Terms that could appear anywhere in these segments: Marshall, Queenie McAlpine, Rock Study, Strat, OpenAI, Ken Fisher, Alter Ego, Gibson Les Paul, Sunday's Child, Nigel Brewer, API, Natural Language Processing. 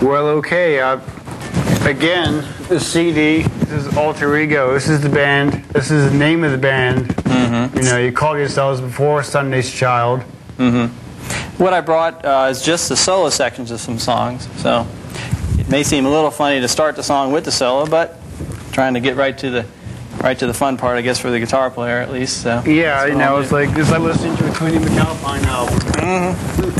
Well, okay. Again, the CD, this is Alter Ego. This is the band. This is the name of the band. Mm-hmm. You know, you called yourselves before Sunday's Child. Mm-hmm. What I brought is just the solo sections of some songs. So it may seem a little funny to start the song with the solo, but I'm trying to get right to the fun part, I guess, for the guitar player at least. So yeah, you know, it's like this. I listened to a Queenie McAlpine album. Mm-hmm.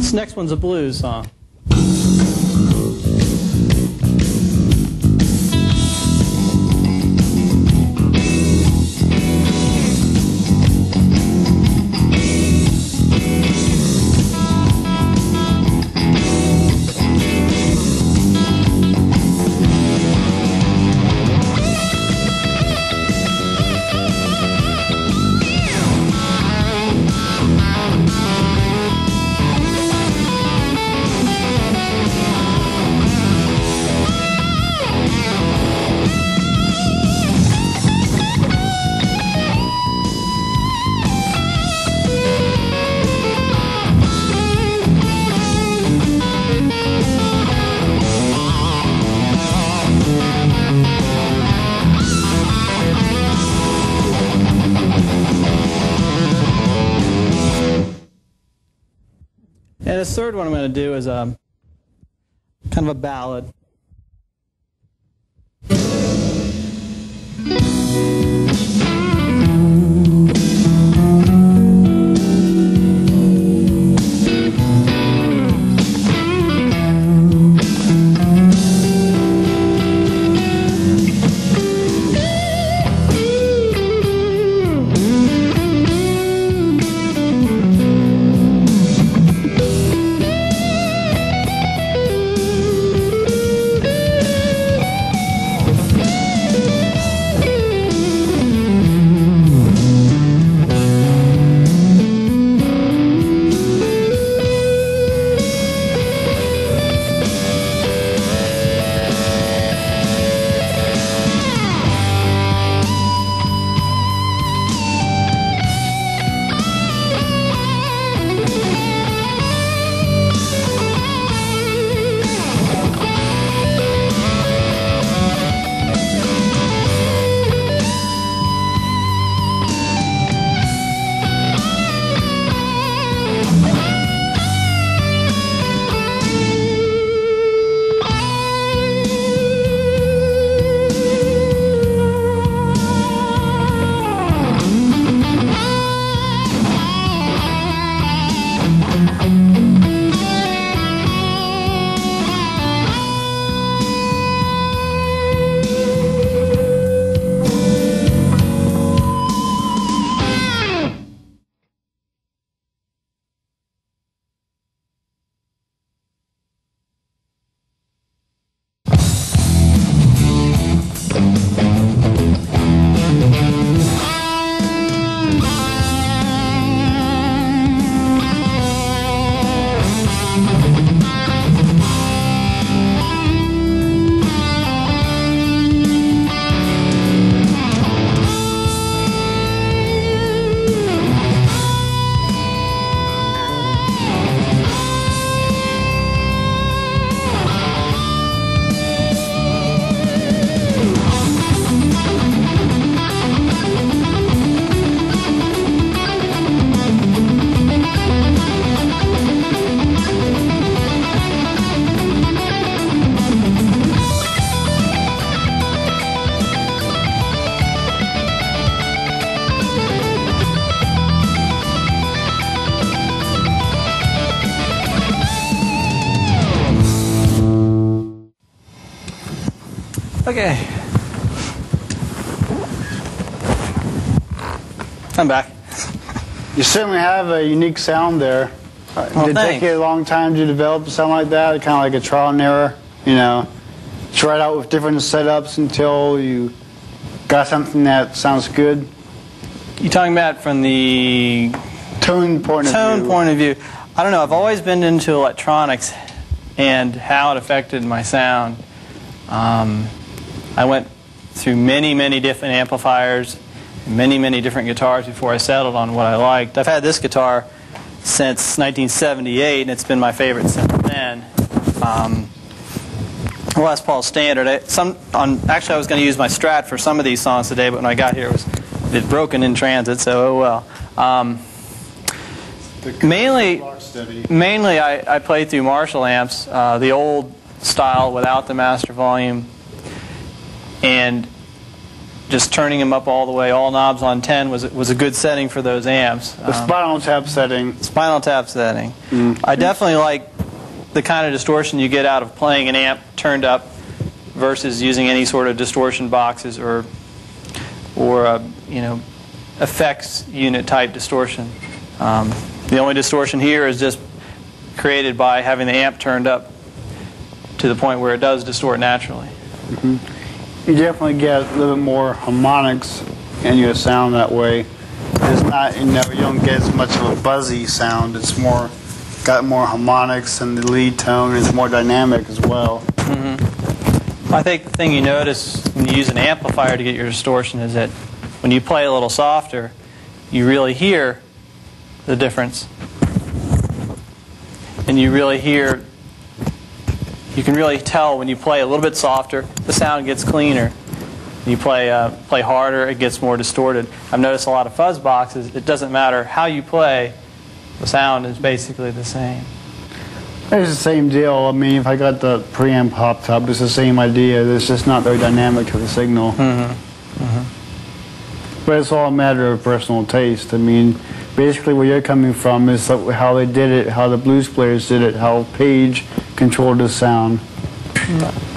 This next one's a blues song. And this third one I'm going to do is kind of a ballad. Okay. I'm back. You certainly have a unique sound there. Well, did it take you a long time to develop a sound like that? Kind of like a trial and error, you know? Try it out with different setups until you got something that sounds good? You're talking about from the... Tone point of view. I don't know. I've always been into electronics and how it affected my sound. I went through many, many different amplifiers, many, many different guitars before I settled on what I liked. I've had this guitar since 1978, and it's been my favorite since then. Les Paul standard. Actually, I was going to use my Strat for some of these songs today, but when I got here, it was a bit broken in transit. So, oh well. Mainly, I played through Marshall amps, the old style without the master volume, and just turning them up all the way. All knobs on 10 was a good setting for those amps. The spinal tap setting. Spinal tap setting. Mm-hmm. I definitely like the kind of distortion you get out of playing an amp turned up versus using any sort of distortion boxes or you know, effects unit type distortion. The only distortion here is just created by having the amp turned up to the point where it does distort naturally. Mm-hmm. You definitely get a little bit more harmonics in your sound that way. It's not, you know, you don't get as much of a buzzy sound. It's more got more harmonics, and the lead tone is more dynamic as well. Mm-hmm. I think the thing you notice when you use an amplifier to get your distortion is that when you play a little softer, you really hear the difference, and you really hear, you can really tell when you play a little bit softer, the sound gets cleaner. When you play harder, it gets more distorted. I've noticed a lot of fuzz boxes, it doesn't matter how you play, the sound is basically the same. It's the same deal. I mean, if I got the preamp hopped up, it's the same idea. It's just not very dynamic to the signal. Mm-hmm. Mm-hmm. But it's all a matter of personal taste. I mean, basically where you're coming from is how they did it, how the blues players did it, how Page controlled the sound.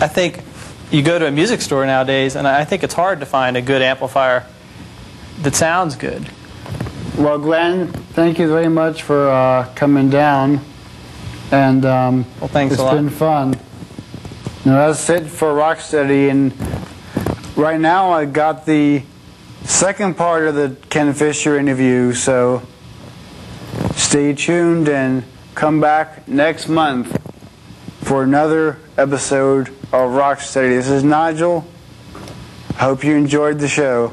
I think you go to a music store nowadays, and I think it's hard to find a good amplifier that sounds good. Well, Glenn, thank you very much for coming down, and well, thanks a lot. It's been fun. Now, that's it for Rock Study, and right now I got the second part of the Ken Fisher interview, so stay tuned and come back next month for another episode of Rock Study. This is Nigel. Hope you enjoyed the show.